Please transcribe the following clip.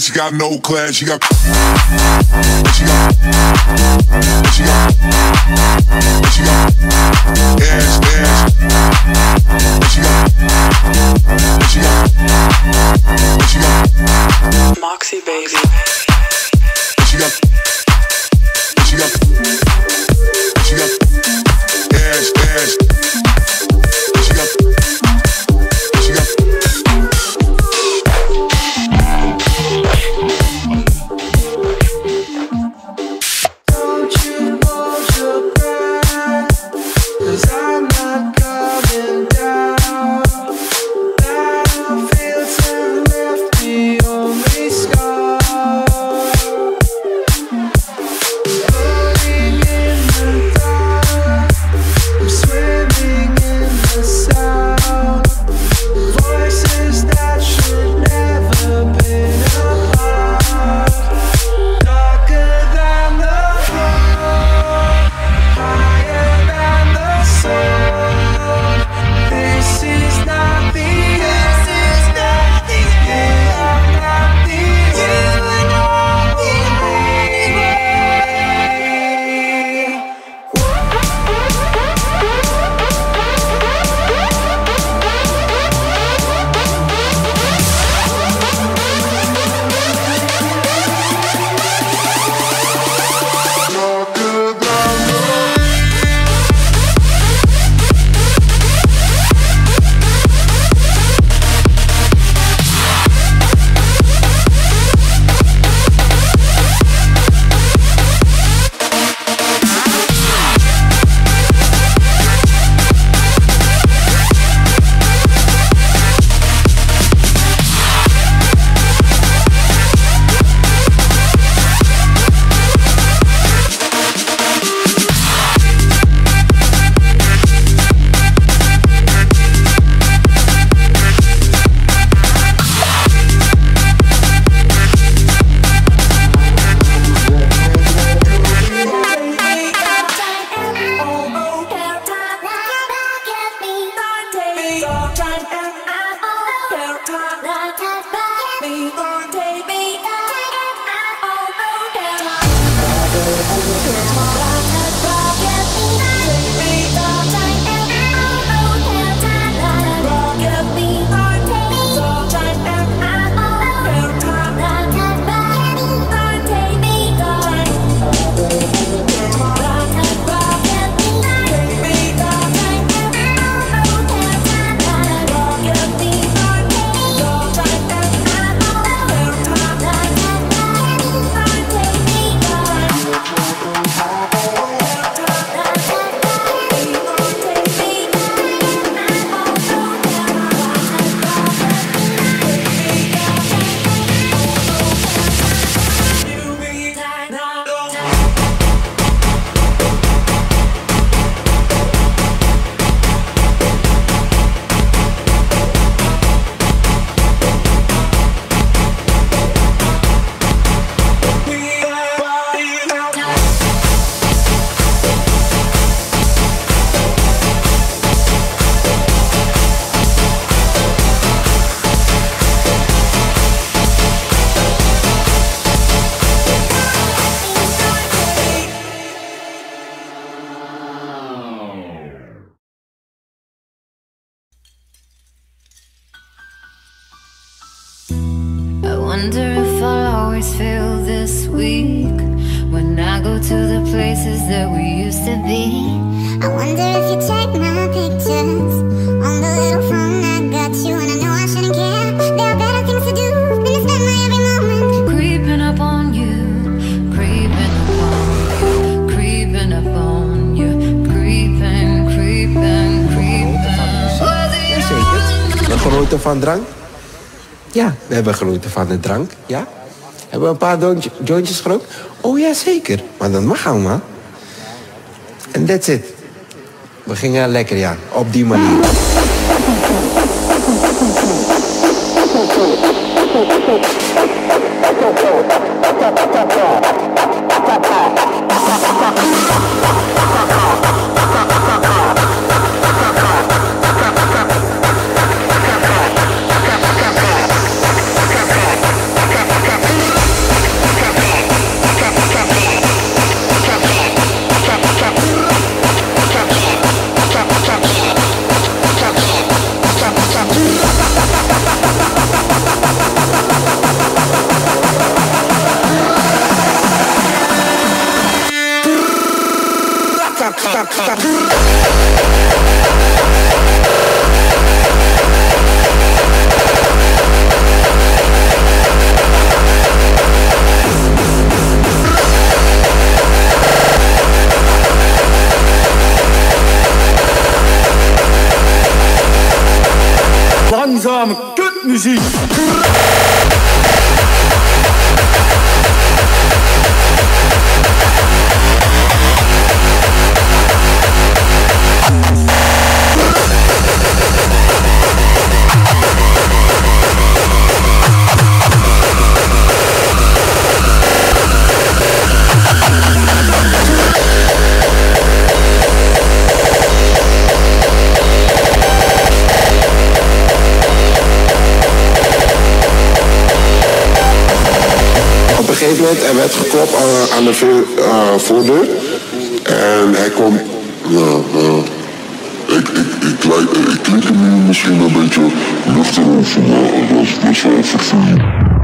shit, she got no class, she got ass, she got Moxie baby, she got ass. Van drank? Ja, we hebben genoten van de drank, ja. Hebben we een paar jointjes gerookt? Oh ja, zeker. Maar dat mag allemaal. En that's it. We gingen lekker, ja. Op die manier. Langzame kutmuziek. Op een gegeven moment, er werd geklopt aan de voordeur en hij komt, ik klink nu misschien een beetje luchtig, maar dat is best wel vervelend.